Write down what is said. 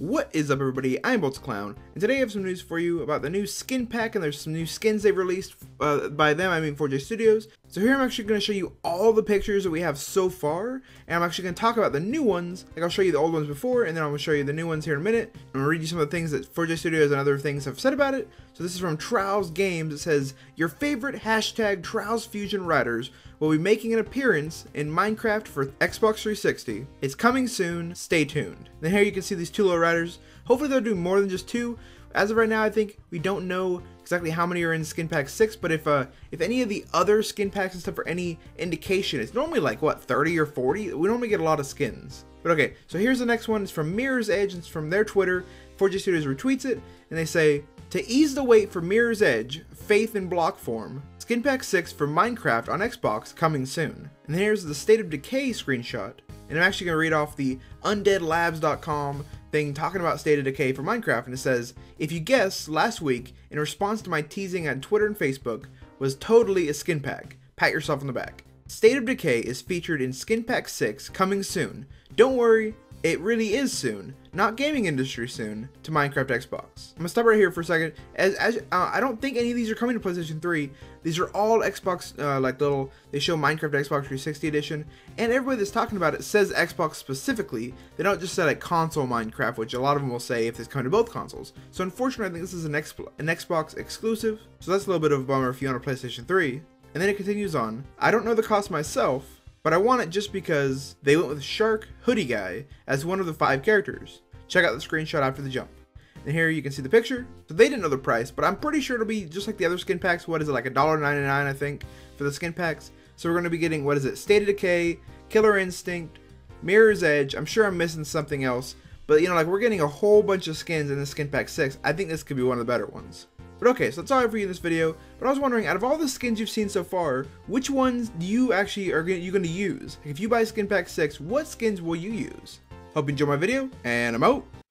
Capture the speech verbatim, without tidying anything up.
What is up, everybody? I'm BoltzClown, and today I have some news for you about the new skin pack, and there's some new skins they've released. Uh, by them, I mean four J Studios. So here I'm actually going to show you all the pictures that we have so far, and I'm actually going to talk about the new ones. Like, I'll show you the old ones before, and then I'm going to show you the new ones here in a minute. I'm going to read you some of the things that four J Studios and other things have said about it. So this is from Trials Games. It says, your favorite hashtag Trials Fusion writers will be making an appearance in Minecraft for Xbox three sixty. It's coming soon, stay tuned. Then here you can see these two little riders. Hopefully they'll do more than just two. As of right now, I think we don't know exactly how many are in skin pack six, but if uh if any of the other skin packs and stuff are any indication, it's normally like what, thirty or forty? We normally get a lot of skins. But okay, so here's the next one. It's from Mirror's Edge. It's from their Twitter. four J Studios retweets it, and they say, to ease the wait for Mirror's Edge, faith in block form. Skin Pack six for Minecraft on Xbox coming soon. And here's the State of Decay screenshot. And I'm actually going to read off the undead labs dot com thing talking about State of Decay for Minecraft. And it says, if you guessed, last week, in response to my teasing on Twitter and Facebook, was totally a skin pack. Pat yourself on the back. State of Decay is featured in Skin Pack six coming soon. Don't worry, it really is soon. Not gaming industry soon, to Minecraft Xbox. I'm gonna stop right here for a second. As, as uh, I don't think any of these are coming to PlayStation three. These are all Xbox, uh, like little, they show Minecraft Xbox three sixty edition, and everybody that's talking about it says Xbox specifically. They don't just say like console Minecraft, which a lot of them will say if it's coming to both consoles. So unfortunately, I think this is an, X an Xbox exclusive, so that's a little bit of a bummer if you own a PlayStation three. And then it continues on, I don't know the cost myself, but I want it just because they went with Shark Hoodie Guy as one of the five characters. Check out the screenshot after the jump. And here you can see the picture. So they didn't know the price, but I'm pretty sure it'll be just like the other skin packs. What is it, like a dollar ninety-nine, I think, for the skin packs. So we're going to be getting, what is it, State of Decay, Killer Instinct, Mirror's Edge. I'm sure I'm missing something else. But, you know, like, we're getting a whole bunch of skins in this skin pack six. I think this could be one of the better ones. But okay, so that's all I have for you in this video. But I was wondering, out of all the skins you've seen so far, which ones do you actually are you going to use? If you buy Skin Pack six, what skins will you use? Hope you enjoy my video, and I'm out.